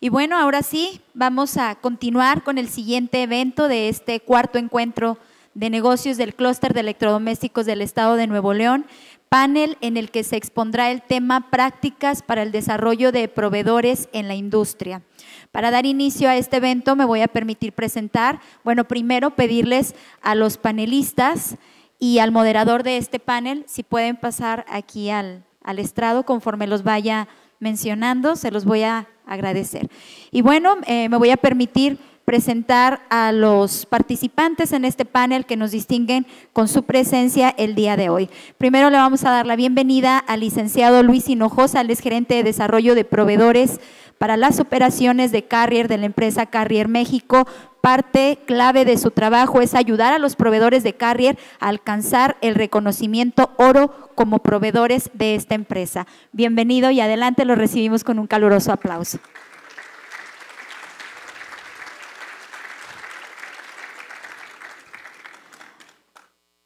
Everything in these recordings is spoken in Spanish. Y bueno, ahora sí, vamos a continuar con el siguiente evento de este cuarto encuentro de negocios del Clúster de Electrodomésticos del Estado de Nuevo León, panel en el que se expondrá el tema prácticas para el desarrollo de proveedores en la industria. Para dar inicio a este evento me voy a permitir presentar, bueno, primero pedirles a los panelistas y al moderador de este panel, si pueden pasar aquí al estrado conforme los vaya mencionando, se los voy a agradecer. Y bueno, me voy a permitir presentar a los participantes en este panel que nos distinguen con su presencia el día de hoy. Primero le vamos a dar la bienvenida al licenciado Luis Hinojosa, él es gerente de desarrollo de proveedores para las operaciones de Carrier, de la empresa Carrier México. Parte clave de su trabajo es ayudar a los proveedores de Carrier a alcanzar el reconocimiento oro como proveedores de esta empresa. Bienvenido y adelante, lo recibimos con un caluroso aplauso.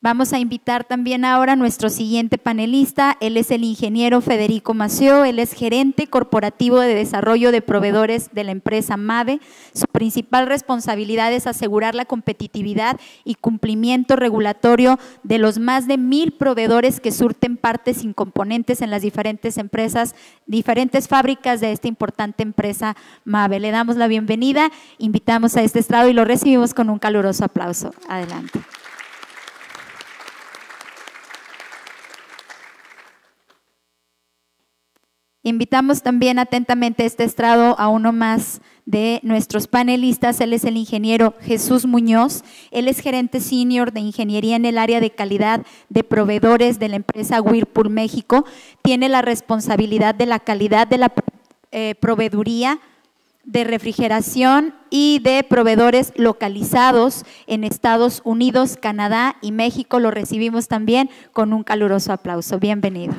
Vamos a invitar también ahora a nuestro siguiente panelista, él es el ingeniero Federico Massieu, él es gerente corporativo de desarrollo de proveedores de la empresa Mabe. Su principal responsabilidad es asegurar la competitividad y cumplimiento regulatorio de los más de 1000 proveedores que surten partes y componentes en las diferentes empresas, diferentes fábricas de esta importante empresa Mabe. Le damos la bienvenida, invitamos a este estrado y lo recibimos con un caluroso aplauso. Adelante. Invitamos también atentamente a este estrado a uno más de nuestros panelistas, él es el ingeniero Jesús Muñoz, él es gerente senior de ingeniería en el área de calidad de proveedores de la empresa Whirlpool México, tiene la responsabilidad de la calidad de la proveeduría de refrigeración y de proveedores localizados en Estados Unidos, Canadá y México, lo recibimos también con un caluroso aplauso, bienvenido.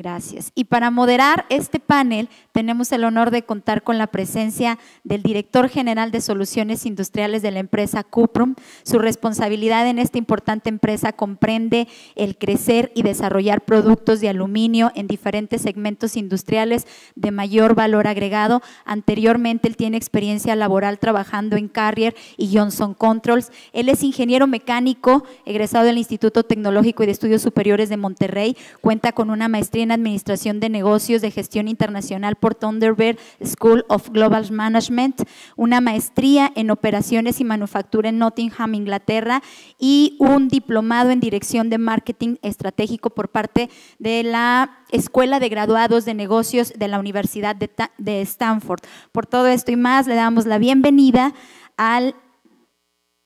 Gracias. Y para moderar este panel, tenemos el honor de contar con la presencia del director general de Soluciones Industriales de la empresa Cuprum. Su responsabilidad en esta importante empresa comprende el crecer y desarrollar productos de aluminio en diferentes segmentos industriales de mayor valor agregado. Anteriormente, él tiene experiencia laboral trabajando en Carrier y Johnson Controls. Él es ingeniero mecánico, egresado del Instituto Tecnológico y de Estudios Superiores de Monterrey. Cuenta con una maestría en Administración de Negocios de Gestión Internacional por Thunderbird School of Global Management, una maestría en Operaciones y Manufactura en Nottingham, Inglaterra, y un diplomado en Dirección de Marketing Estratégico por parte de la Escuela de Graduados de Negocios de la Universidad de Stanford. Por todo esto y más, le damos la bienvenida al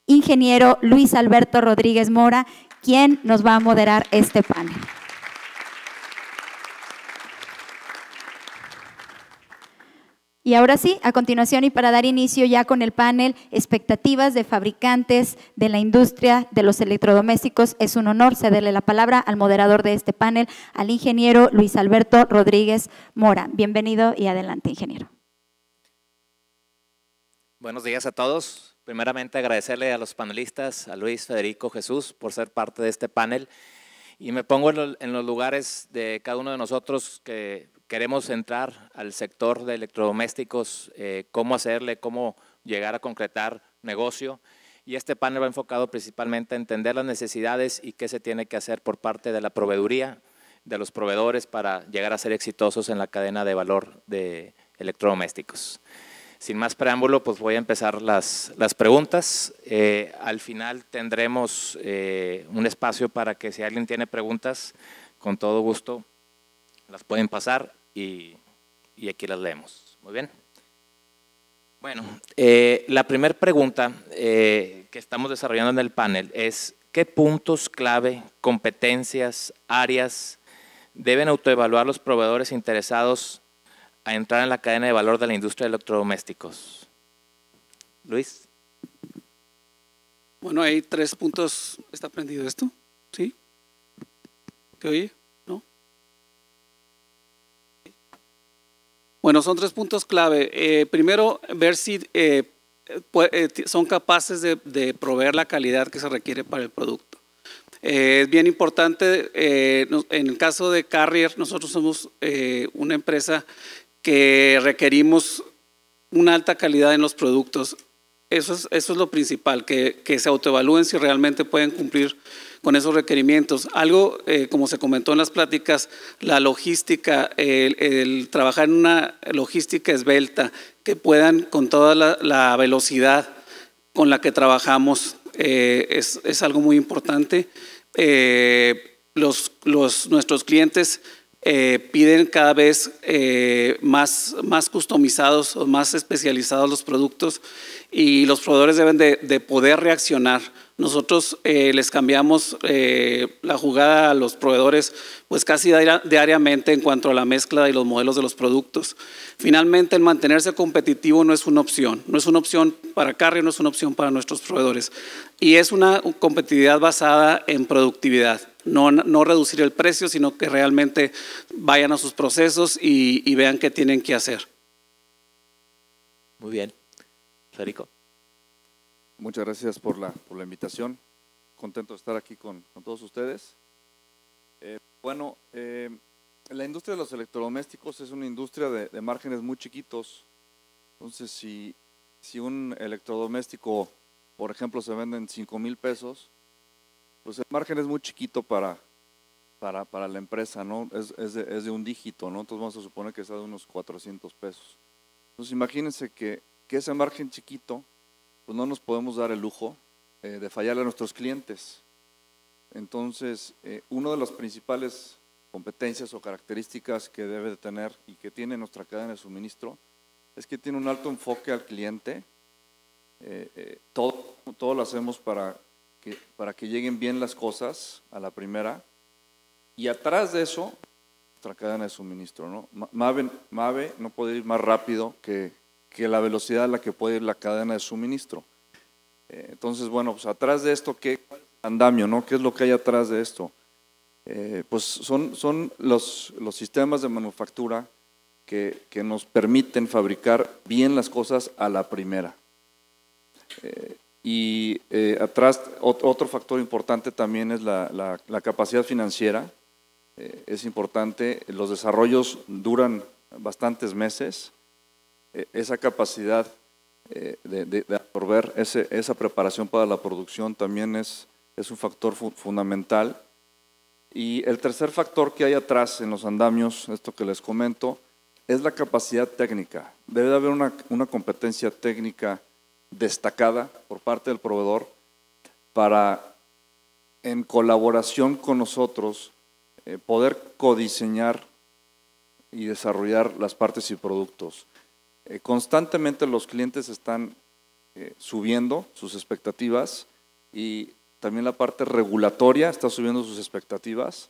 ingeniero Luis Alberto Rodríguez Mora, quien nos va a moderar este panel. Y ahora sí, a continuación y para dar inicio ya con el panel, expectativas de fabricantes de la industria de los electrodomésticos, es un honor cederle la palabra al moderador de este panel, al ingeniero Luis Alberto Rodríguez Mora. Bienvenido y adelante, ingeniero. Buenos días a todos. Primeramente agradecerle a los panelistas, a Luis, Federico, Jesús, por ser parte de este panel. Y me pongo en los lugares de cada uno de nosotros que queremos entrar al sector de electrodomésticos, cómo hacerle, cómo llegar a concretar negocio. Y este panel va enfocado principalmente a entender las necesidades y qué se tiene que hacer por parte de la proveeduría, de los proveedores para llegar a ser exitosos en la cadena de valor de electrodomésticos. Sin más preámbulo, pues voy a empezar las preguntas. Al final tendremos un espacio para que si alguien tiene preguntas, con todo gusto las pueden pasar. Y aquí las leemos. Muy bien. Bueno, la primera pregunta que estamos desarrollando en el panel es ¿qué puntos clave, competencias, áreas deben autoevaluar los proveedores interesados a entrar en la cadena de valor de la industria de electrodomésticos? Luis. Bueno, hay 3 puntos. ¿Está prendido esto? ¿Sí? ¿Qué oye? Bueno, son 3 puntos clave. Primero, ver si son capaces de proveer la calidad que se requiere para el producto. Es bien importante, en el caso de Carrier, nosotros somos una empresa que requerimos una alta calidad en los productos. Eso es lo principal, que se autoevalúen si realmente pueden cumplir con esos requerimientos. Algo, como se comentó en las pláticas, la logística, el trabajar en una logística esbelta, que puedan con toda la velocidad con la que trabajamos, es algo muy importante. Nuestros clientes piden cada vez más customizados o más especializados los productos, y los proveedores deben de poder reaccionar. Nosotros les cambiamos la jugada a los proveedores pues casi diariamente en cuanto a la mezcla y los modelos de los productos. Finalmente, el mantenerse competitivo no es una opción. No es una opción para Carrier, no es una opción para nuestros proveedores. Y es una competitividad basada en productividad. No reducir el precio, sino que realmente vayan a sus procesos y vean qué tienen que hacer. Muy bien. Federico. Muchas gracias por la invitación. Contento de estar aquí con todos ustedes. La industria de los electrodomésticos es una industria de márgenes muy chiquitos. Entonces, si un electrodoméstico, por ejemplo, se vende en $5,000 pesos, pues el margen es muy chiquito para la empresa, ¿no? Es de un dígito, ¿no? Entonces vamos a suponer que sea de unos $400 pesos. Entonces imagínense que ese margen chiquito, pues no nos podemos dar el lujo de fallarle a nuestros clientes. Entonces, una de las principales competencias o características que debe de tener y que tiene nuestra cadena de suministro es que tiene un alto enfoque al cliente. Todo lo hacemos para que lleguen bien las cosas a la primera, y atrás de eso, nuestra cadena de suministro, ¿no? Mabe no puede ir más rápido que la velocidad a la que puede ir la cadena de suministro. Entonces, bueno, pues atrás de esto, ¿qué andamio, no? ¿Qué es lo que hay atrás de esto? Pues son los sistemas de manufactura que nos permiten fabricar bien las cosas a la primera. Atrás, otro factor importante también es la capacidad financiera. Es importante, los desarrollos duran bastantes meses. Esa capacidad de absorber esa preparación para la producción también es un factor fundamental. Y el tercer factor que hay atrás en los andamios, esto que les comento, es la capacidad técnica. Debe de haber una competencia técnica destacada por parte del proveedor para, en colaboración con nosotros, poder codiseñar y desarrollar las partes y productos. Constantemente los clientes están subiendo sus expectativas, y también la parte regulatoria está subiendo sus expectativas.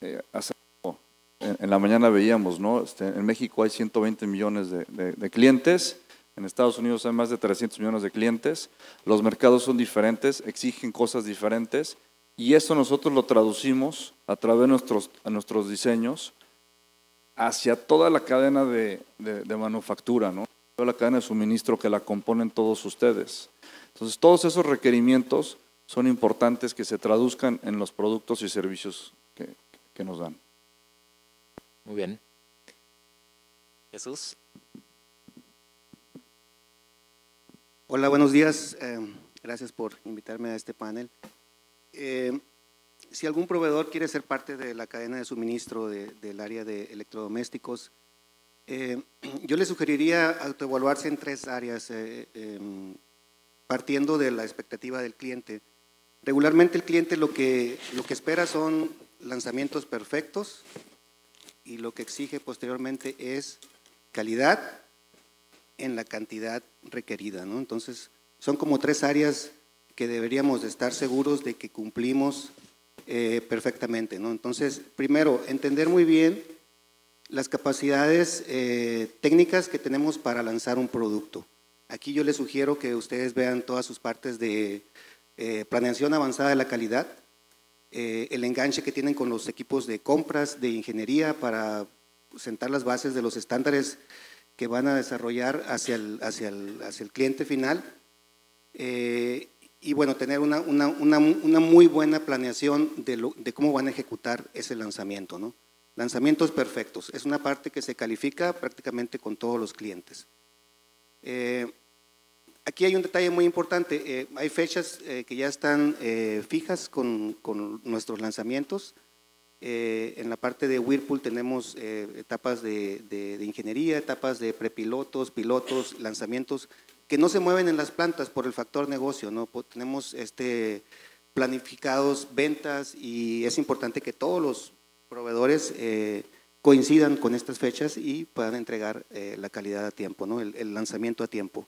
En la mañana veíamos, ¿no? En México hay 120 millones de clientes. En Estados Unidos hay más de 300 millones de clientes, los mercados son diferentes, exigen cosas diferentes, y eso nosotros lo traducimos a través de nuestros diseños hacia toda la cadena de manufactura, ¿no? Toda la cadena de suministro que la componen todos ustedes. Entonces, todos esos requerimientos son importantes que se traduzcan en los productos y servicios que nos dan. Muy bien. Jesús. Hola, buenos días. Gracias por invitarme a este panel. Si algún proveedor quiere ser parte de la cadena de suministro del área de electrodomésticos, yo le sugeriría autoevaluarse en tres áreas, partiendo de la expectativa del cliente. Regularmente el cliente lo que espera son lanzamientos perfectos, y lo que exige posteriormente es calidad en la cantidad requerida, ¿no? Entonces, son como tres áreas que deberíamos de estar seguros de que cumplimos perfectamente, ¿no? Entonces, primero, entender muy bien las capacidades técnicas que tenemos para lanzar un producto. Aquí yo les sugiero que ustedes vean todas sus partes de planeación avanzada de la calidad, el enganche que tienen con los equipos de compras, de ingeniería, para sentar las bases de los estándares que van a desarrollar hacia el cliente final, y bueno, tener una muy buena planeación de cómo van a ejecutar ese lanzamiento, ¿no? Lanzamientos perfectos, es una parte que se califica prácticamente con todos los clientes. Aquí hay un detalle muy importante, hay fechas que ya están fijas con nuestros lanzamientos. En la parte de Whirlpool tenemos etapas de ingeniería, etapas de prepilotos, pilotos, lanzamientos, que no se mueven en las plantas por el factor negocio, ¿no? Tenemos planificados ventas y es importante que todos los proveedores coincidan con estas fechas y puedan entregar la calidad a tiempo, ¿no? El lanzamiento a tiempo.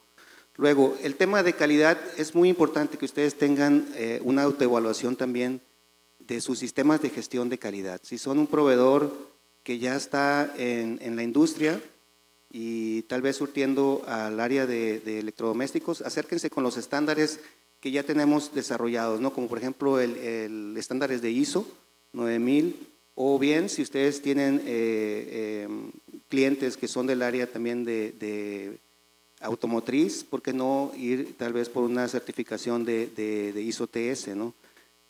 Luego, el tema de calidad, es muy importante que ustedes tengan una autoevaluación también de sus sistemas de gestión de calidad. Si son un proveedor que ya está en la industria y tal vez surtiendo al área de electrodomésticos, acérquense con los estándares que ya tenemos desarrollados, ¿no? Como por ejemplo el estándares de ISO 9000, o bien si ustedes tienen clientes que son del área también de automotriz, ¿por qué no ir tal vez por una certificación de ISO TS, ¿no?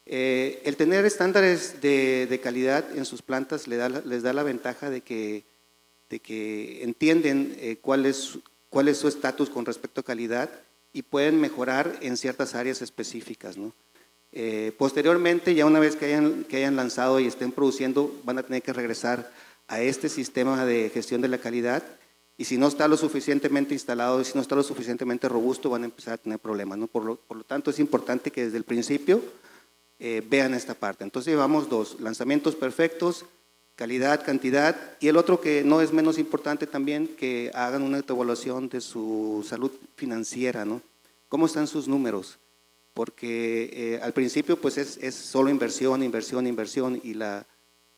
El tener estándares de calidad en sus plantas les da la ventaja de que entienden cuál es su estatus con respecto a calidad y pueden mejorar en ciertas áreas específicas, ¿no? Posteriormente, ya una vez que hayan lanzado y estén produciendo, van a tener que regresar a este sistema de gestión de la calidad, y si no está lo suficientemente instalado, si no está lo suficientemente robusto, van a empezar a tener problemas, ¿no? Por lo tanto, es importante que desde el principio vean esta parte. Entonces llevamos dos: lanzamientos perfectos, calidad, cantidad, y el otro que no es menos importante también, que hagan una autoevaluación de su salud financiera, ¿no? ¿Cómo están sus números? Porque al principio pues es solo inversión, y la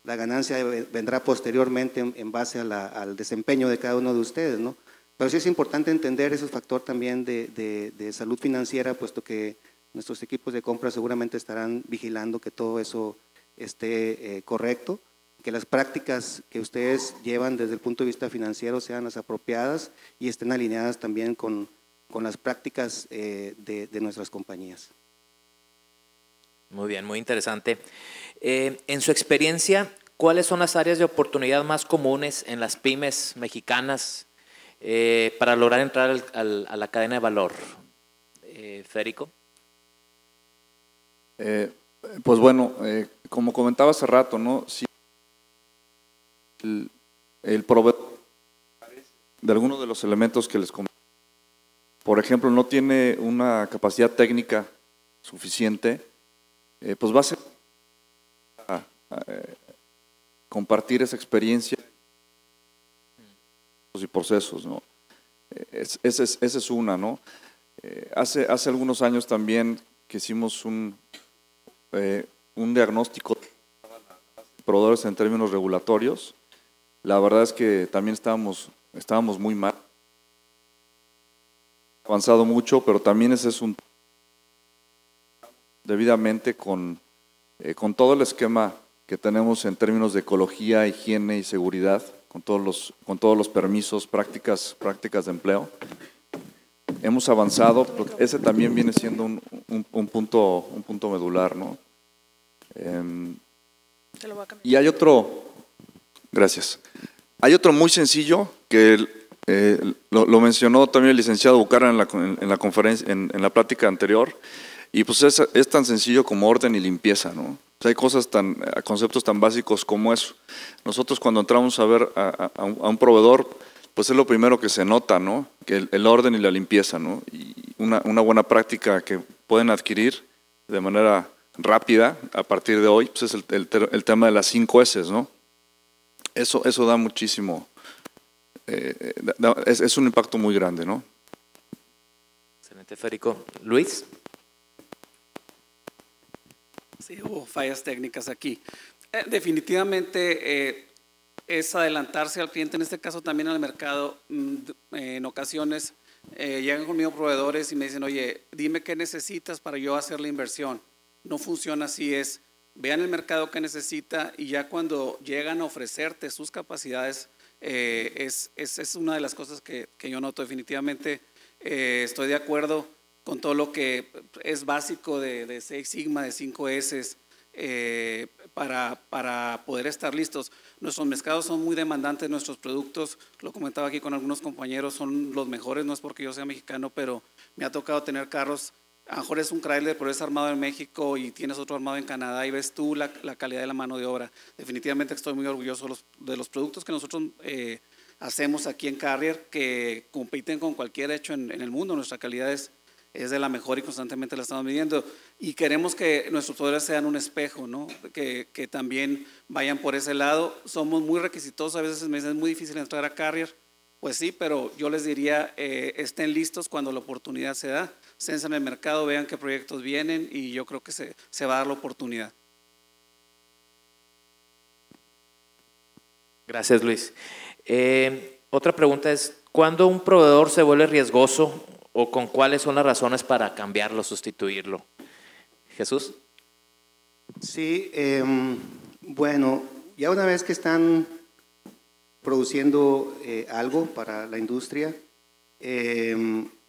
ganancia vendrá posteriormente en base a al desempeño de cada uno de ustedes, ¿no? Pero sí es importante entender ese factor también de salud financiera, puesto que nuestros equipos de compra seguramente estarán vigilando que todo eso esté correcto, que las prácticas que ustedes llevan desde el punto de vista financiero sean las apropiadas y estén alineadas también con las prácticas de nuestras compañías. Muy bien, muy interesante. En su experiencia, ¿cuáles son las áreas de oportunidad más comunes en las pymes mexicanas para lograr entrar a la cadena de valor? Federico. Pues bueno, como comentaba hace rato, ¿no? Si el proveedor de algunos de los elementos que les comenté, por ejemplo, no tiene una capacidad técnica suficiente, pues va a ser compartir esa experiencia y procesos, ¿no? Esa es una, ¿no? Hace algunos años también que hicimos un diagnóstico de proveedores en términos regulatorios. La verdad es que también estábamos muy mal, avanzado mucho, pero también ese es un debidamente con todo el esquema que tenemos en términos de ecología, higiene y seguridad, con todos los permisos, prácticas de empleo. Hemos avanzado, ese también viene siendo un punto medular, ¿no? Y hay otro, gracias, hay otro muy sencillo que lo mencionó también el licenciado Bucara en la conferencia, en la plática anterior, y pues es tan sencillo como orden y limpieza, ¿no? O sea, hay conceptos tan básicos como eso. Nosotros cuando entramos a ver a un proveedor, pues es lo primero que se nota, ¿no? Que el orden y la limpieza, ¿no? Y una buena práctica que pueden adquirir de manera rápida a partir de hoy, pues es el tema de las 5 S, ¿no? Eso da muchísimo, es un impacto muy grande, ¿no? Excelente, Federico. Luis. Sí, hubo fallas técnicas aquí. Definitivamente es adelantarse al cliente, en este caso también al mercado. En ocasiones llegan conmigo proveedores y me dicen, oye, dime qué necesitas para yo hacer la inversión. No funciona así, es vean el mercado que necesita, y ya cuando llegan a ofrecerte sus capacidades, es una de las cosas que yo noto. Definitivamente estoy de acuerdo con todo lo que es básico de Six Sigma, de 5S, para poder estar listos. Nuestros mercados son muy demandantes, nuestros productos, lo comentaba aquí con algunos compañeros, son los mejores, no es porque yo sea mexicano, pero me ha tocado tener carros, a lo mejor es un Chrysler, pero es armado en México y tienes otro armado en Canadá y ves tú la calidad de la mano de obra. Definitivamente estoy muy orgulloso de los productos que nosotros hacemos aquí en Carrier, que compiten con cualquier hecho en el mundo. Nuestra calidad es de la mejor y constantemente la estamos midiendo. Y queremos que nuestros proveedores sean un espejo, ¿no? Que también vayan por ese lado. Somos muy requisitosos, a veces me dicen, es muy difícil entrar a Carrier. Pues sí, pero yo les diría, estén listos cuando la oportunidad se da. Esténse en el mercado, vean qué proyectos vienen y yo creo que se va a dar la oportunidad. Gracias, Luis. Otra pregunta es, ¿cuándo un proveedor se vuelve riesgoso o con cuáles son las razones para cambiarlo, sustituirlo? Jesús. Sí, bueno, ya una vez que están produciendo algo para la industria,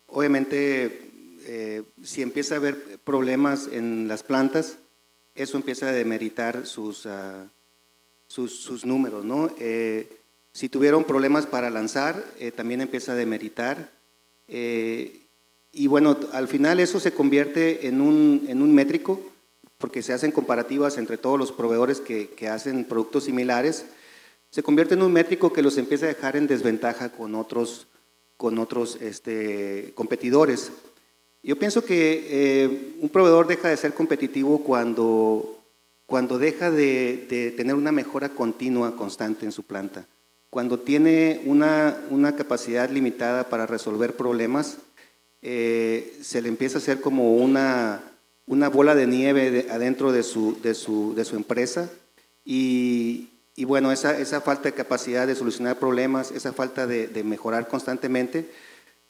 obviamente si empieza a haber problemas en las plantas, eso empieza a demeritar sus números, ¿no? Si tuvieron problemas para lanzar, también empieza a demeritar, y bueno, al final eso se convierte en un métrico, porque se hacen comparativas entre todos los proveedores que hacen productos similares. Se convierte en un métrico que los empieza a dejar en desventaja con otros competidores. Yo pienso que un proveedor deja de ser competitivo cuando deja de tener una mejora continua, constante en su planta. Cuando tiene una capacidad limitada para resolver problemas, se le empieza a hacer como una bola de nieve adentro de su empresa. Y bueno, esa falta de capacidad de solucionar problemas, esa falta de mejorar constantemente,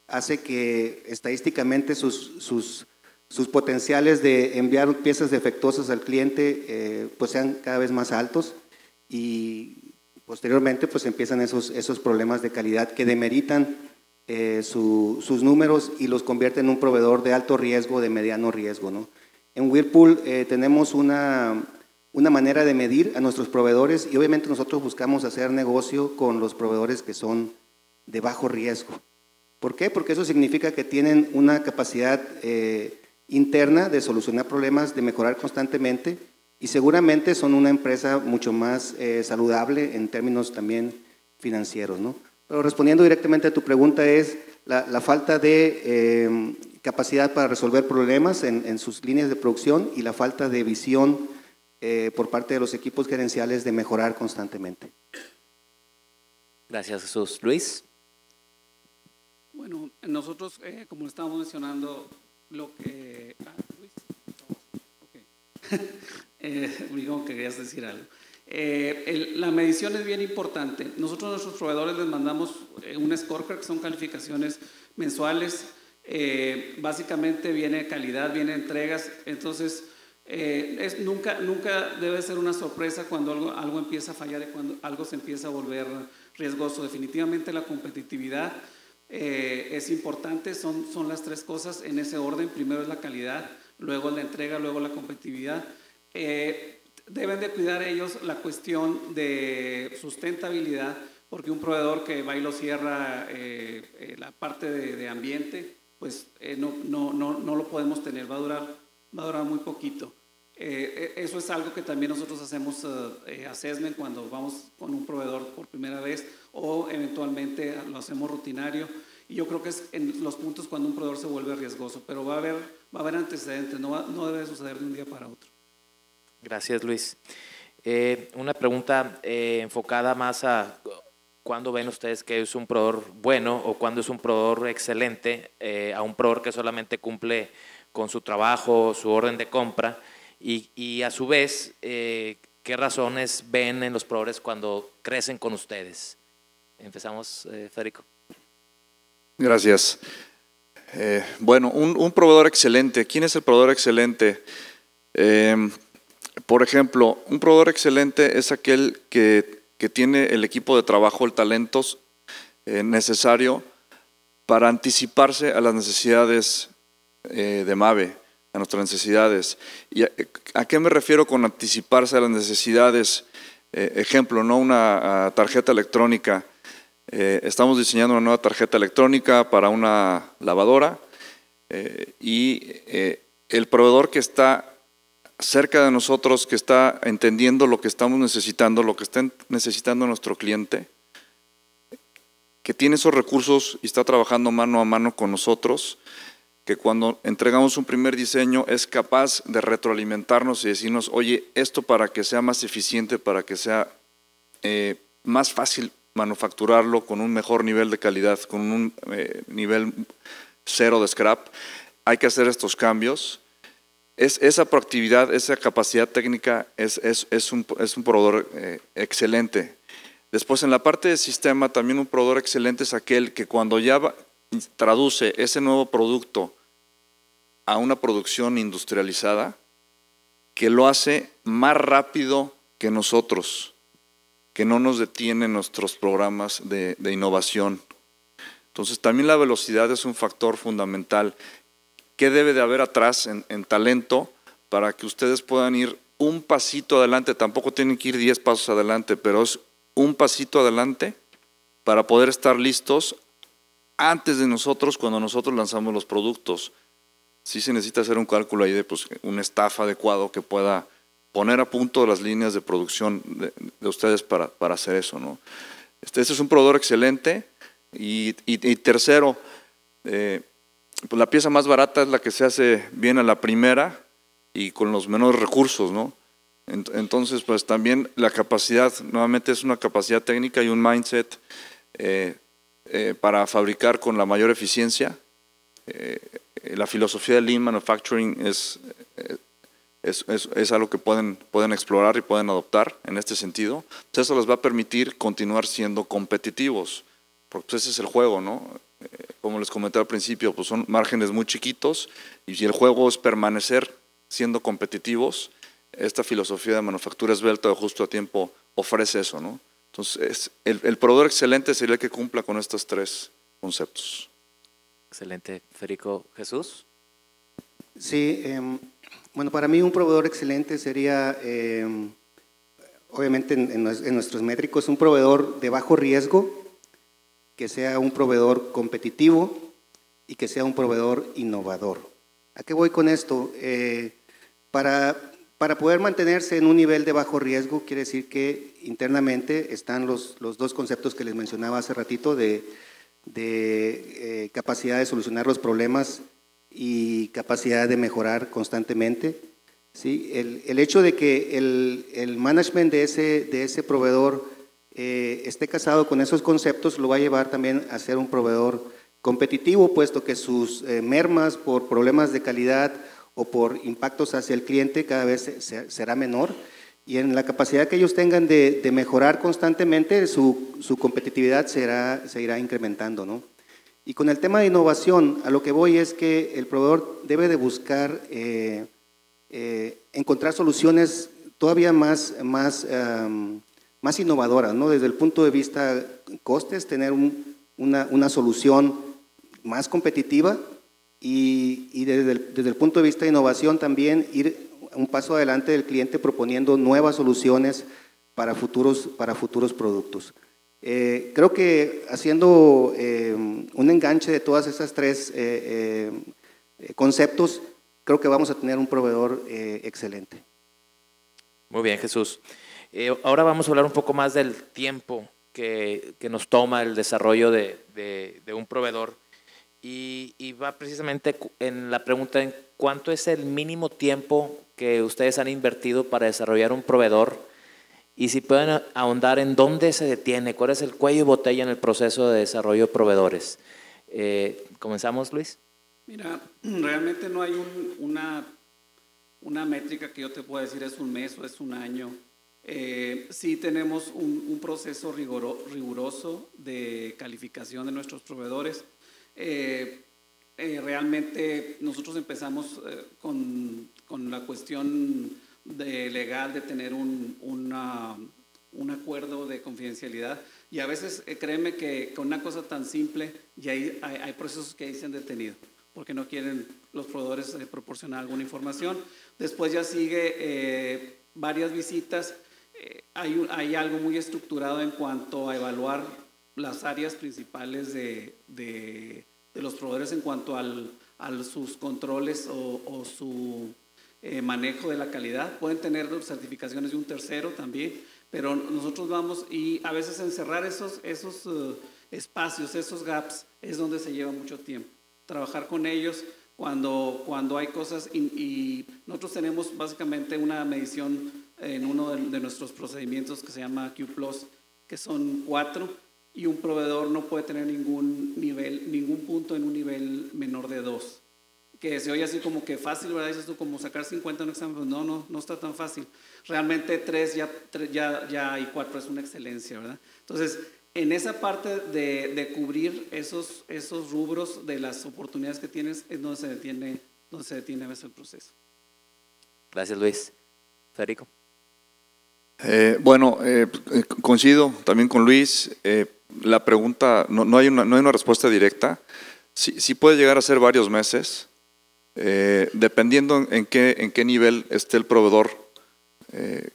hace que estadísticamente sus potenciales de enviar piezas defectuosas al cliente pues sean cada vez más altos, y posteriormente pues empiezan esos problemas de calidad que demeritan sus números y los convierten en un proveedor de alto riesgo, de mediano riesgo, ¿no? En Whirlpool tenemos una manera de medir a nuestros proveedores, y obviamente nosotros buscamos hacer negocio con los proveedores que son de bajo riesgo. ¿Por qué? Porque eso significa que tienen una capacidad interna de solucionar problemas, de mejorar constantemente, y seguramente son una empresa mucho más saludable en términos también financieros, ¿no? Pero respondiendo directamente a tu pregunta, es la falta de capacidad para resolver problemas en sus líneas de producción y la falta de visión por parte de los equipos gerenciales de mejorar constantemente. Gracias, Jesús. Luis. Bueno, nosotros, como estábamos mencionando, lo que… Luis, okay. Digo que querías decir algo. La medición es bien importante. Nosotros a nuestros proveedores les mandamos un scorecard, que son calificaciones mensuales. Básicamente viene calidad, viene entregas, entonces… nunca debe ser una sorpresa cuando algo empieza a fallar y cuando algo se empieza a volver riesgoso. Definitivamente la competitividad es importante, son las tres cosas en ese orden. Primero es la calidad, luego la entrega, luego la competitividad. Deben de cuidar ellos la cuestión de sustentabilidad, porque un proveedor que va y lo cierra la parte de ambiente, pues no lo podemos tener, va a durar muy poquito. Eso es algo que también nosotros hacemos assessment cuando vamos con un proveedor por primera vez, o eventualmente lo hacemos rutinario, y yo creo que es en los puntos cuando un proveedor se vuelve riesgoso, pero va a haber antecedentes, no debe suceder de un día para otro. Gracias, Luis. Una pregunta enfocada más a ¿cuándo ven ustedes que es un proveedor bueno o cuándo es un proveedor excelente, a un proveedor que solamente cumple con su trabajo, su orden de compra, y a su vez, ¿qué razones ven en los proveedores cuando crecen con ustedes? Empezamos, Federico. Gracias. Bueno, un proveedor excelente. ¿Quién es el proveedor excelente? Por ejemplo, un proveedor excelente es aquel que tiene el equipo de trabajo, el talento necesario para anticiparse a las necesidades de Mabe, a nuestras necesidades. ¿Y a qué me refiero con anticiparse a las necesidades? Ejemplo, ¿no? Una tarjeta electrónica. Estamos diseñando una nueva tarjeta electrónica para una lavadora y el proveedor que está cerca de nosotros, que está entendiendo lo que estamos necesitando, lo que está necesitando nuestro cliente, que tiene esos recursos y está trabajando mano a mano con nosotros, que cuando entregamos un primer diseño es capaz de retroalimentarnos y decirnos, oye, esto para que sea más eficiente, para que sea más fácil manufacturarlo con un mejor nivel de calidad, con un nivel cero de scrap, hay que hacer estos cambios. Es, esa proactividad, esa capacidad técnica es un proveedor excelente. Después, en la parte de sistema, también un proveedor excelente es aquel que cuando ya traduce ese nuevo producto a una producción industrializada, que lo hace más rápido que nosotros, que no nos detienen nuestros programas de innovación. Entonces, también la velocidad es un factor fundamental. ¿Qué debe de haber atrás en talento para que ustedes puedan ir un pasito adelante? Tampoco tienen que ir 10 pasos adelante, pero es un pasito adelante para poder estar listos antes de nosotros cuando nosotros lanzamos los productos. Sí se necesita hacer un cálculo ahí de un staff adecuado que pueda poner a punto las líneas de producción de ustedes para hacer eso, ¿no? Este es un proveedor excelente. Y tercero, pues la pieza más barata es la que se hace bien a la primera y con los menores recursos, ¿no? Entonces, pues también la capacidad, nuevamente es una capacidad técnica y un mindset para fabricar con la mayor eficiencia. La filosofía de Lean Manufacturing es algo que pueden explorar y pueden adoptar en este sentido. Entonces, eso les va a permitir continuar siendo competitivos, porque pues ese es el juego, ¿no? Como les comenté al principio, pues son márgenes muy chiquitos y si el juego es permanecer siendo competitivos, esta filosofía de manufactura esbelta o justo a tiempo ofrece eso, ¿no? Entonces, el proveedor excelente sería el que cumpla con estos tres conceptos. Excelente. Federico, Jesús. Sí, bueno, para mí un proveedor excelente sería, obviamente en nuestros métricos, un proveedor de bajo riesgo, que sea un proveedor competitivo y que sea un proveedor innovador. ¿A qué voy con esto? Para poder mantenerse en un nivel de bajo riesgo, quiere decir que internamente están los dos conceptos que les mencionaba hace ratito de capacidad de solucionar los problemas y capacidad de mejorar constantemente, ¿sí? El hecho de que el management de ese proveedor esté casado con esos conceptos lo va a llevar también a ser un proveedor competitivo, puesto que sus mermas por problemas de calidad o por impactos hacia el cliente cada vez será menor, y en la capacidad que ellos tengan de mejorar constantemente su competitividad se irá incrementando, ¿no? Y con el tema de innovación, a lo que voy es que el proveedor debe de buscar encontrar soluciones todavía más innovadoras, ¿no? Desde el punto de vista costes, tener una solución más competitiva y desde el punto de vista de innovación también ir un paso adelante del cliente proponiendo nuevas soluciones para futuros productos. Creo que haciendo un enganche de todas esas tres conceptos, creo que vamos a tener un proveedor excelente. Muy bien, Jesús. Ahora vamos a hablar un poco más del tiempo que nos toma el desarrollo de un proveedor y va precisamente en la pregunta en cuánto es el mínimo tiempo que ustedes han invertido para desarrollar un proveedor y si pueden ahondar en dónde se detiene, cuál es el cuello y botella en el proceso de desarrollo de proveedores. ¿Comenzamos, Luis? Mira, realmente no hay una métrica que yo te pueda decir es un mes o es un año. Sí tenemos un proceso riguroso de calificación de nuestros proveedores. Realmente nosotros empezamos con la cuestión legal de tener un acuerdo de confidencialidad y a veces créeme que con una cosa tan simple ya hay procesos que ahí se han detenido porque no quieren los proveedores proporcionan alguna información. Después ya sigue varias visitas. Hay algo muy estructurado en cuanto a evaluar las áreas principales de los proveedores en cuanto a sus controles o su manejo de la calidad. Pueden tener certificaciones de un tercero también, pero nosotros vamos y a veces encerrar esos espacios, esos gaps, es donde se lleva mucho tiempo. Trabajar con ellos cuando hay cosas y nosotros tenemos básicamente una medición en uno de nuestros procedimientos que se llama Q-Plus, que son 4, y un proveedor no puede tener ningún punto en un nivel menor de 2. Que se oye así como que fácil, ¿verdad? Dices tú, como sacar 50 en un examen, pues no está tan fácil. Realmente 3 ya hay 4, es una excelencia, ¿verdad? Entonces, en esa parte de cubrir esos rubros de las oportunidades que tienes es donde se detiene a veces el proceso. Gracias, Luis. Federico. Coincido también con Luis. La pregunta, no hay una respuesta directa. Sí puede llegar a ser varios meses, dependiendo en qué nivel esté el proveedor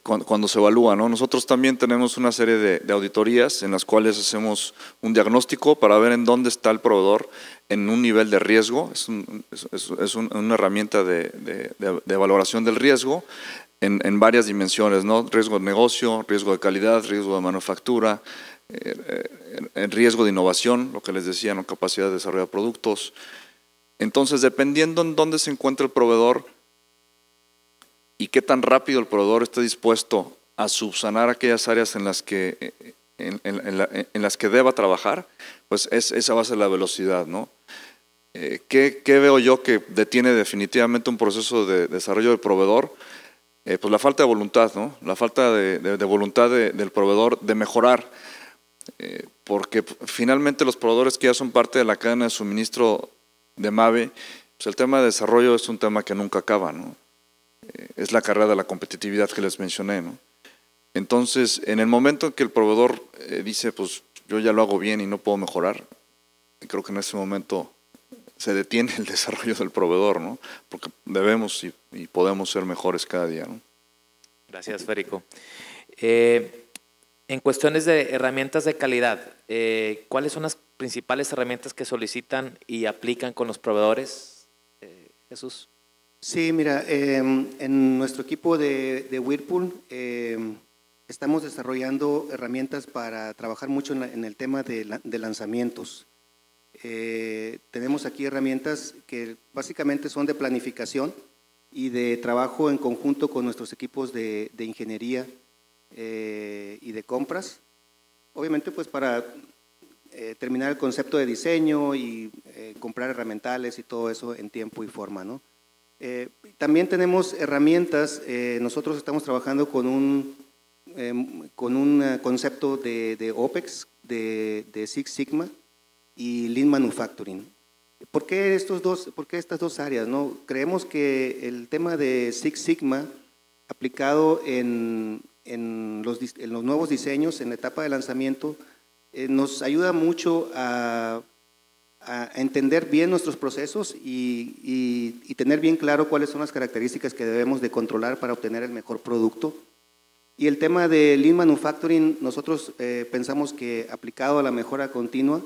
cuando se evalúa, ¿no? Nosotros también tenemos una serie de auditorías en las cuales hacemos un diagnóstico para ver en dónde está el proveedor en un nivel de riesgo. Es una herramienta de valoración del riesgo en varias dimensiones, ¿no? Riesgo de negocio, riesgo de calidad, riesgo de manufactura, el riesgo de innovación, lo que les decía, ¿no? Capacidad de desarrollar productos. Entonces, dependiendo en dónde se encuentra el proveedor y qué tan rápido el proveedor está dispuesto a subsanar aquellas áreas en las que deba trabajar, pues esa va a ser la velocidad, ¿no? ¿Qué veo yo que detiene definitivamente un proceso de desarrollo del proveedor? Pues la falta de voluntad, ¿no? La falta de voluntad del proveedor de mejorar. Porque finalmente los proveedores que ya son parte de la cadena de suministro de Mabe, pues el tema de desarrollo es un tema que nunca acaba, ¿no? Es la carrera de la competitividad que les mencioné, ¿no? Entonces, en el momento en que el proveedor dice, pues yo ya lo hago bien y no puedo mejorar, creo que en ese momento se detiene el desarrollo del proveedor, ¿no? Porque debemos y podemos ser mejores cada día, ¿no? Gracias, Federico. En cuestiones de herramientas de calidad, ¿cuáles son las principales herramientas que solicitan y aplican con los proveedores, Jesús? Sí, mira, en nuestro equipo de Whirlpool estamos desarrollando herramientas para trabajar mucho en el tema de lanzamientos. Tenemos aquí herramientas que básicamente son de planificación y de trabajo en conjunto con nuestros equipos de ingeniería y de compras. Obviamente, pues para terminar el concepto de diseño y comprar herramientales y todo eso en tiempo y forma, ¿no? También tenemos herramientas, nosotros estamos trabajando con un concepto de OPEX, de Six Sigma y Lean Manufacturing. ¿Por qué estas dos áreas, no? Creemos que el tema de Six Sigma aplicado en los nuevos diseños, en la etapa de lanzamiento, nos ayuda mucho a entender bien nuestros procesos y tener bien claro cuáles son las características que debemos de controlar para obtener el mejor producto. Y el tema de Lean Manufacturing, nosotros pensamos que aplicado a la mejora continua,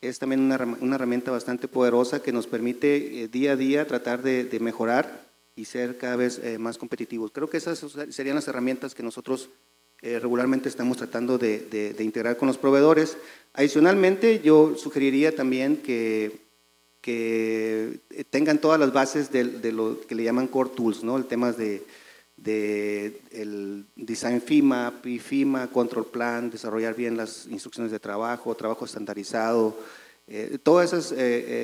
es también una herramienta bastante poderosa que nos permite día a día tratar de mejorar y ser cada vez más competitivos. Creo que esas serían las herramientas que nosotros regularmente estamos tratando de integrar con los proveedores. Adicionalmente, yo sugeriría también que tengan todas las bases de lo que le llaman core tools, ¿no? El tema de el design FIMA, PIFIMA, control plan, desarrollar bien las instrucciones de trabajo, trabajo estandarizado, todas esas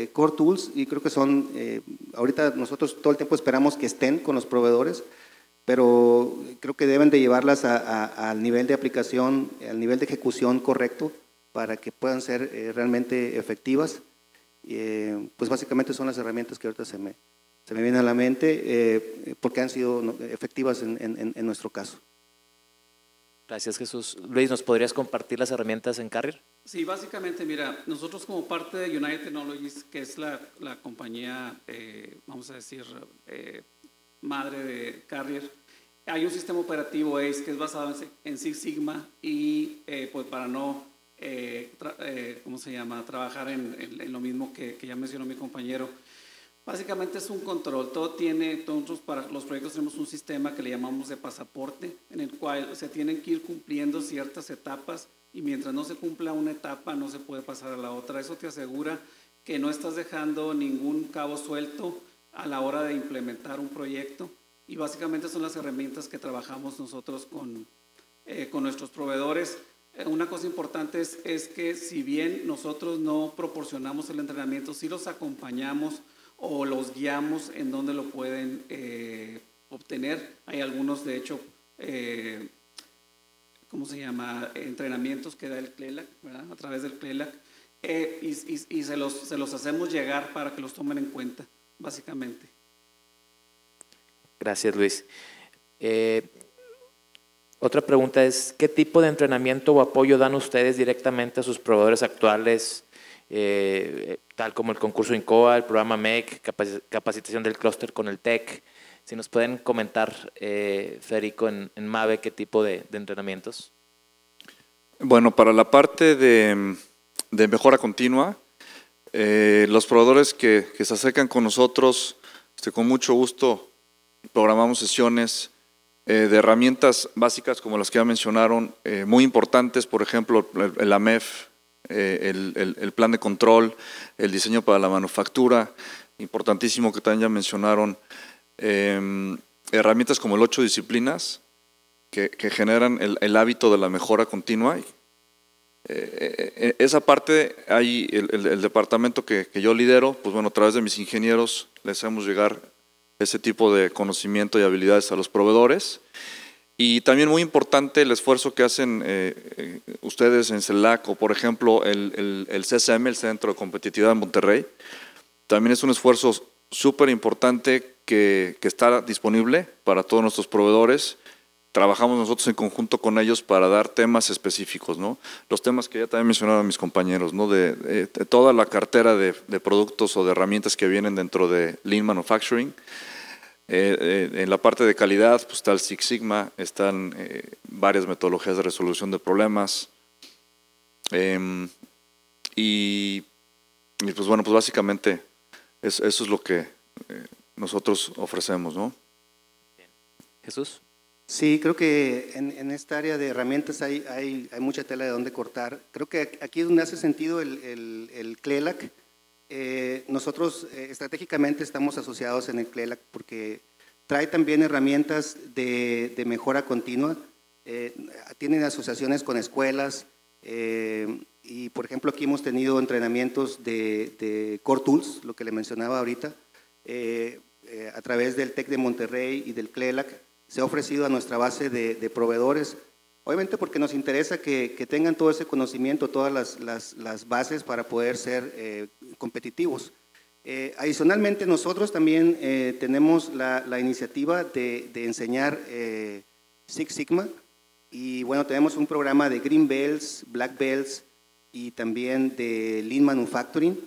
core tools, y creo que son, ahorita nosotros todo el tiempo esperamos que estén con los proveedores, pero creo que deben de llevarlas al nivel de aplicación, al nivel de ejecución correcto para que puedan ser realmente efectivas. Pues básicamente son las herramientas que ahorita se me viene a la mente porque han sido efectivas en nuestro caso. Gracias, Jesús. Luis, ¿nos podrías compartir las herramientas en Carrier? Sí, básicamente, mira, nosotros como parte de United Technologies, que es la compañía, vamos a decir, madre de Carrier, hay un sistema operativo ACE que es basado en Six Sigma y pues para no, trabajar en lo mismo que ya mencionó mi compañero. Básicamente es un control, nosotros para los proyectos tenemos un sistema que le llamamos de pasaporte, en el cual se tienen que ir cumpliendo ciertas etapas y mientras no se cumpla una etapa no se puede pasar a la otra. Eso te asegura que no estás dejando ningún cabo suelto a la hora de implementar un proyecto y básicamente son las herramientas que trabajamos nosotros con nuestros proveedores. Una cosa importante es que si bien nosotros no proporcionamos el entrenamiento, sí los acompañamos o los guiamos en donde lo pueden obtener. Hay algunos, de hecho, entrenamientos que da el CLELAC, ¿verdad? A través del CLELAC, y se los hacemos llegar para que los tomen en cuenta, básicamente. Gracias, Luis. Otra pregunta es, ¿qué tipo de entrenamiento o apoyo dan ustedes directamente a sus proveedores actuales? Tal como el concurso INCOA, el programa MEC, capacitación del clúster con el TEC. Si nos pueden comentar, Federico, en Mabe, ¿qué tipo de entrenamientos? Bueno, para la parte de mejora continua, los proveedores que se acercan con nosotros, con mucho gusto programamos sesiones de herramientas básicas como las que ya mencionaron, muy importantes, por ejemplo, el AMEF, el plan de control, el diseño para la manufactura, importantísimo que también ya mencionaron, herramientas como el 8 disciplinas que generan el hábito de la mejora continua. Esa parte, hay el departamento que yo lidero, pues bueno, a través de mis ingenieros les hacemos llegar ese tipo de conocimiento y habilidades a los proveedores. Y también muy importante el esfuerzo que hacen ustedes en CELAC o por ejemplo el CSM, el Centro de Competitividad en Monterrey. También es un esfuerzo súper importante que está disponible para todos nuestros proveedores. Trabajamos nosotros en conjunto con ellos para dar temas específicos, ¿no? Los temas que ya también mencionaron mis compañeros, ¿no? De toda la cartera de productos o de herramientas que vienen dentro de Lean Manufacturing. En la parte de calidad, pues, está el Six Sigma, están varias metodologías de resolución de problemas y pues bueno, pues básicamente eso es lo que nosotros ofrecemos, ¿no? Jesús. Sí, creo que en esta área de herramientas hay mucha tela de donde cortar. Creo que aquí es donde hace sentido el CLELAC. Nosotros estratégicamente estamos asociados en el CLELAC porque trae también herramientas de mejora continua, tienen asociaciones con escuelas y por ejemplo aquí hemos tenido entrenamientos de Core Tools, lo que le mencionaba ahorita, a través del TEC de Monterrey y del CLELAC se ha ofrecido a nuestra base de proveedores, obviamente porque nos interesa que tengan todo ese conocimiento, todas las bases para poder ser competitivos. Adicionalmente nosotros también tenemos la iniciativa de enseñar Six Sigma y bueno, tenemos un programa de Green Belts, Black Belts y también de Lean Manufacturing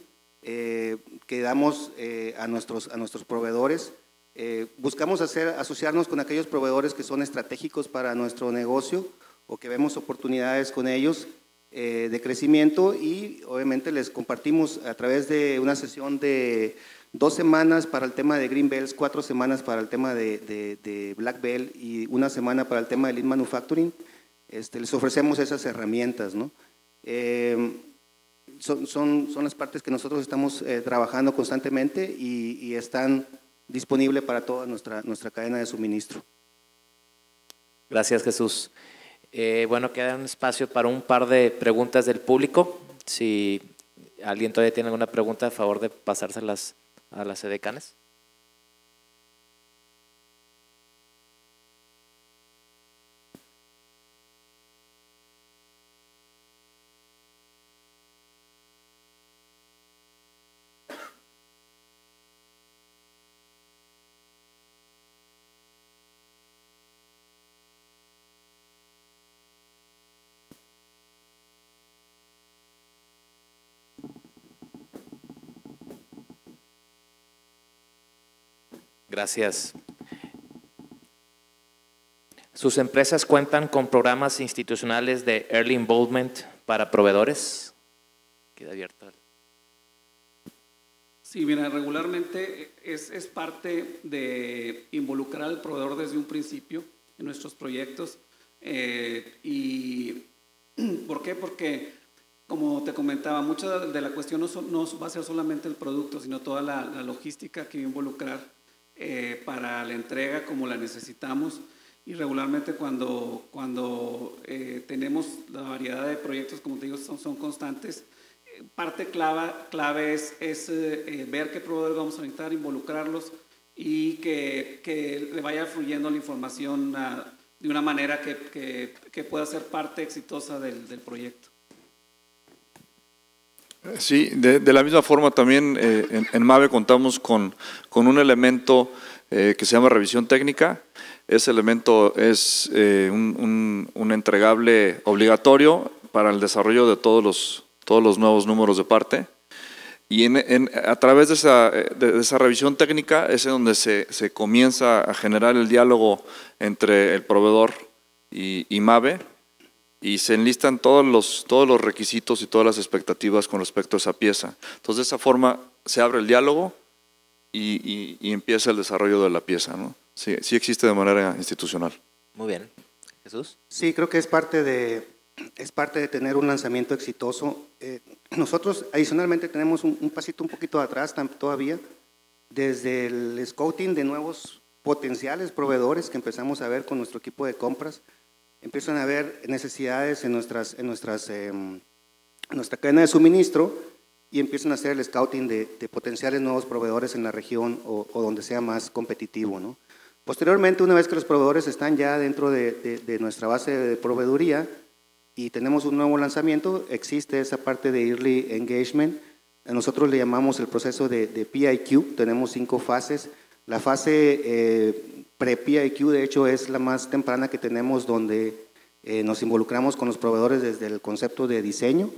que damos a nuestros proveedores. Buscamos asociarnos con aquellos proveedores que son estratégicos para nuestro negocio o que vemos oportunidades con ellos de crecimiento y obviamente les compartimos a través de una sesión de 2 semanas para el tema de Green Belts, 4 semanas para el tema de Black Belt y 1 semana para el tema de Lean Manufacturing, les ofrecemos esas herramientas, ¿no? Son las partes que nosotros estamos trabajando constantemente y están disponible para toda nuestra cadena de suministro. Gracias, Jesús. Bueno, queda un espacio para un par de preguntas del público. Si alguien todavía tiene alguna pregunta, a favor de pasárselas a las edecanes. Gracias. ¿Sus empresas cuentan con programas institucionales de Early Involvement para proveedores? Queda abierta. Sí, mira, regularmente es parte de involucrar al proveedor desde un principio en nuestros proyectos. ¿Y por qué? Porque, como te comentaba, mucha de la cuestión no va a ser solamente el producto, sino toda la logística que va a involucrar para la entrega como la necesitamos. Y regularmente cuando tenemos la variedad de proyectos, como te digo, son constantes. Parte clave es ver qué proveedores vamos a necesitar, involucrarlos y que le vaya fluyendo la información de una manera que pueda ser parte exitosa del proyecto. Sí, de la misma forma también en Mabe contamos con un elemento que se llama revisión técnica. Ese elemento es un entregable obligatorio para el desarrollo de todos los nuevos números de parte, y a través de esa revisión técnica es donde se comienza a generar el diálogo entre el proveedor y Mabe, y se enlistan todos los requisitos y todas las expectativas con respecto a esa pieza. Entonces, de esa forma se abre el diálogo y empieza el desarrollo de la pieza, ¿no? Sí, sí existe de manera institucional. Muy bien. ¿Jesús? Sí, creo que es parte de tener un lanzamiento exitoso. Nosotros adicionalmente tenemos un pasito un poquito atrás todavía, desde el scouting de nuevos potenciales proveedores que empezamos a ver con nuestro equipo de compras. Empiezan a haber necesidades en nuestra cadena de suministro y empiezan a hacer el scouting de potenciales nuevos proveedores en la región o donde sea más competitivo, ¿no? Posteriormente, una vez que los proveedores están ya dentro de nuestra base de proveeduría, y tenemos un nuevo lanzamiento, existe esa parte de Early Engagement. Nosotros le llamamos el proceso de PIQ, tenemos 5 fases. La fase pre-PIQ, de hecho, es la más temprana que tenemos, donde nos involucramos con los proveedores desde el concepto de diseño,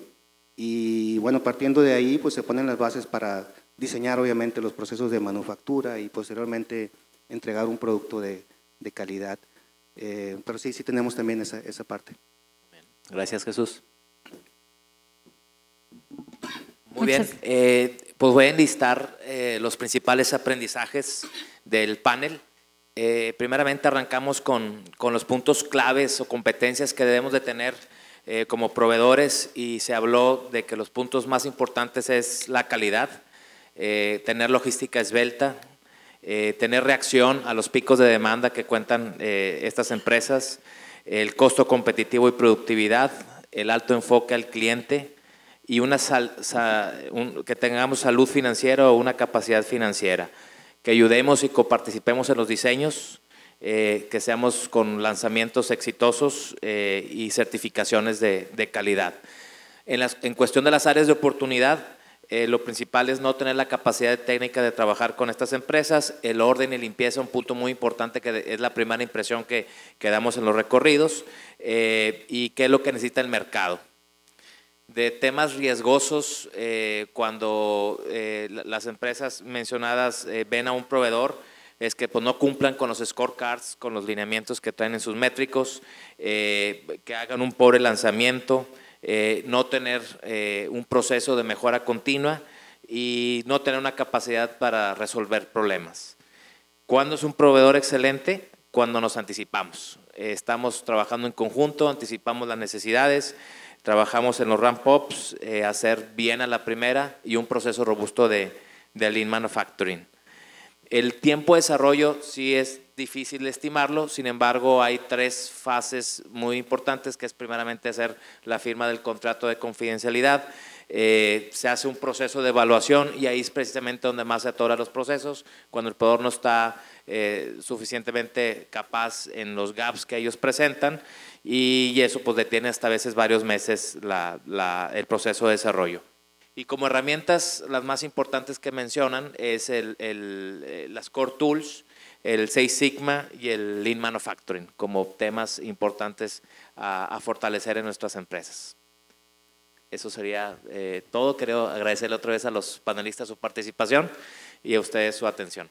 y bueno, partiendo de ahí, pues se ponen las bases para diseñar, obviamente, los procesos de manufactura y posteriormente entregar un producto de calidad. Pero sí tenemos también esa parte. Gracias, Jesús. Muy bien, pues voy a enlistar los principales aprendizajes del panel. Primeramente arrancamos con los puntos claves o competencias que debemos de tener como proveedores, y se habló de que los puntos más importantes es la calidad, tener logística esbelta, tener reacción a los picos de demanda que cuentan estas empresas, el costo competitivo y productividad, el alto enfoque al cliente y que tengamos salud financiera o una capacidad financiera, que ayudemos y coparticipemos en los diseños, que seamos con lanzamientos exitosos y certificaciones de calidad. En cuestión de las áreas de oportunidad, lo principal es no tener la capacidad técnica de trabajar con estas empresas. El orden y limpieza, un punto muy importante que es la primera impresión que damos en los recorridos, y qué es lo que necesita el mercado. De temas riesgosos, cuando las empresas mencionadas ven a un proveedor, es que pues no cumplan con los scorecards, con los lineamientos que traen en sus métricos, que hagan un pobre lanzamiento, no tener un proceso de mejora continua y no tener una capacidad para resolver problemas. ¿Cuándo es un proveedor excelente? Cuando nos anticipamos. Estamos trabajando en conjunto, anticipamos las necesidades, trabajamos en los ramp-ups, hacer bien a la primera y un proceso robusto de Lean Manufacturing. El tiempo de desarrollo sí es difícil estimarlo, sin embargo hay 3 fases muy importantes, que es primeramente hacer la firma del contrato de confidencialidad, se hace un proceso de evaluación y ahí es precisamente donde más se atoran los procesos, cuando el proveedor no está suficientemente capaz en los gaps que ellos presentan, y eso pues detiene hasta a veces varios meses el proceso de desarrollo. Y como herramientas, las más importantes que mencionan es las Core Tools, el Six Sigma y el Lean Manufacturing como temas importantes a fortalecer en nuestras empresas. Eso sería todo. Creo agradecerle otra vez a los panelistas su participación y a ustedes su atención.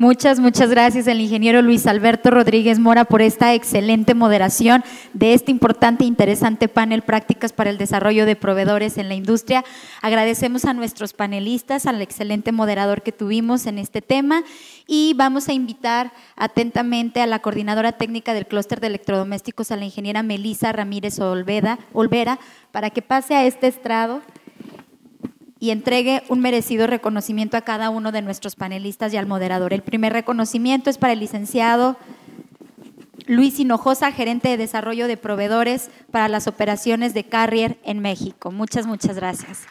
Muchas gracias al ingeniero Luis Alberto Rodríguez Mora por esta excelente moderación de este importante e interesante panel Prácticas para el Desarrollo de Proveedores en la Industria. Agradecemos a nuestros panelistas, al excelente moderador que tuvimos en este tema y vamos a invitar atentamente a la coordinadora técnica del Clúster de Electrodomésticos, a la ingeniera Melisa Ramírez Olvera, para que pase a este estrado y entregue un merecido reconocimiento a cada uno de nuestros panelistas y al moderador. El primer reconocimiento es para el licenciado Luis Hinojosa, gerente de desarrollo de proveedores para las operaciones de Carrier en México. Muchas gracias.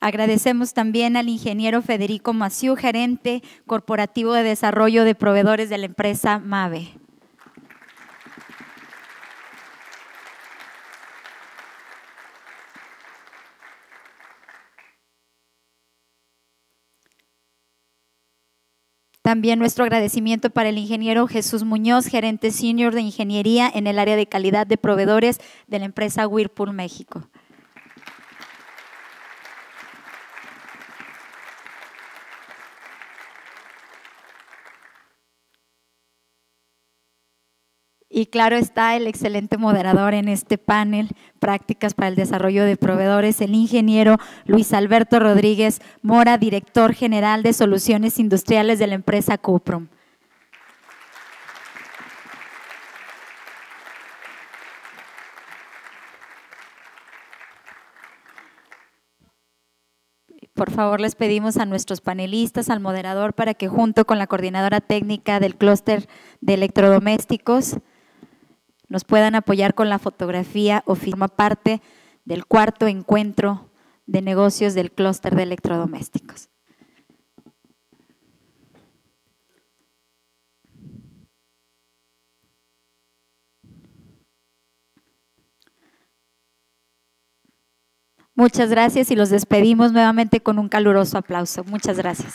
Agradecemos también al ingeniero Federico Massieu, gerente corporativo de desarrollo de proveedores de la empresa Mabe. También nuestro agradecimiento para el ingeniero Jesús Muñoz, gerente senior de ingeniería en el área de calidad de proveedores de la empresa Whirlpool México. Y claro está el excelente moderador en este panel, Prácticas para el Desarrollo de Proveedores, el ingeniero Luis Alberto Rodríguez Mora, director general de Soluciones Industriales de la empresa Cuprum. Por favor, les pedimos a nuestros panelistas, al moderador, para que junto con la coordinadora técnica del Clúster de Electrodomésticos nos puedan apoyar con la fotografía o forma parte del cuarto encuentro de negocios del Clúster de Electrodomésticos. Muchas gracias y los despedimos nuevamente con un caluroso aplauso. Muchas gracias.